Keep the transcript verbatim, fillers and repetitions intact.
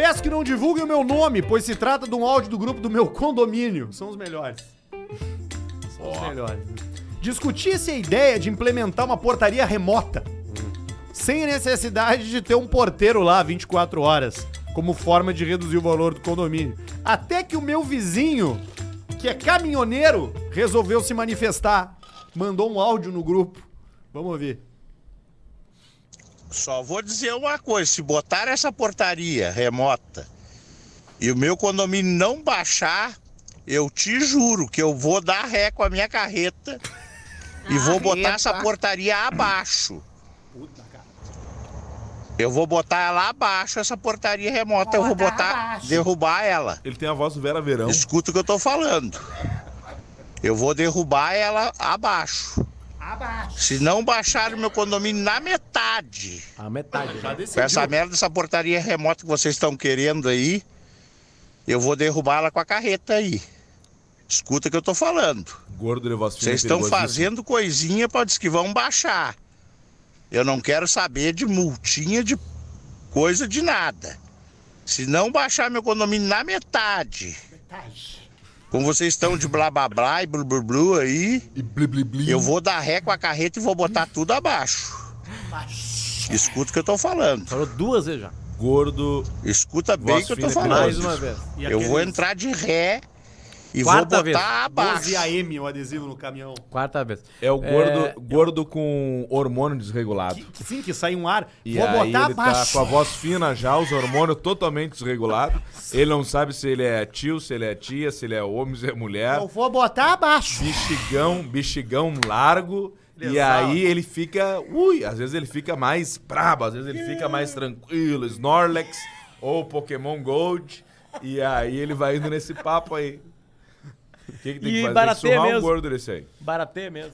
peço que não divulguem o meu nome, pois se trata de um áudio do grupo do meu condomínio. São os melhores. São oh. os melhores. Discutir-se a ideia de implementar uma portaria remota, hum. sem necessidade de ter um porteiro lá vinte e quatro horas, como forma de reduzir o valor do condomínio. Até que o meu vizinho, que é caminhoneiro, resolveu se manifestar. Mandou um áudio no grupo. Vamos ouvir. Só vou dizer uma coisa, se botar essa portaria remota e o meu condomínio não baixar, eu te juro que eu vou dar ré com a minha carreta e ah, vou botar epa. essa portaria abaixo. Puta, cara. Eu vou botar ela abaixo, essa portaria remota, vou eu vou botar, abaixo. derrubar ela. Ele tem a voz do Vera Verão. Escuta o que eu tô falando. Eu vou derrubar ela abaixo. Abaixo. Se não baixar o meu condomínio na metade. A metade. Já com essa merda, essa portaria remota que vocês estão querendo aí, eu vou derrubar ela com a carreta aí. Escuta o que eu tô falando. Gordo, vocês estão fazendo coisinha pra dizer que vão baixar. Eu não quero saber de multinha, de coisa, de nada. Se não baixar meu condomínio na metade. Metade. Como vocês estão de blá blá blá e blu blu blu aí, e blu, blu, blu. Eu vou dar ré com a carreta e vou botar tudo abaixo. Abaixo. Escuta o que eu tô falando. Falou duas vezes já. Gordo. Escuta bem o que eu tô falando. Mais uma vez. Eu vou entrar de ré e Quarta vou botar vez. abaixo. doze A M o adesivo no caminhão. Quarta vez. É o gordo, é... gordo com hormônio desregulado. Que, sim, que sai um ar. E vou aí botar ele abaixo. Tá com a voz fina já, os hormônios totalmente desregulados. Ele não sabe se ele é tio, se ele é tia, se ele é homem, se é mulher. Eu vou botar abaixo. Bexigão, bexigão largo. Lesão. E aí ele fica... Ui, às vezes ele fica mais brabo, às vezes ele fica mais tranquilo. Snorlax ou Pokémon Gold. E aí ele vai indo nesse papo aí. O que, que tem e que fazer? Tem que surrar mesmo. um gordo desse aí. Baratê mesmo.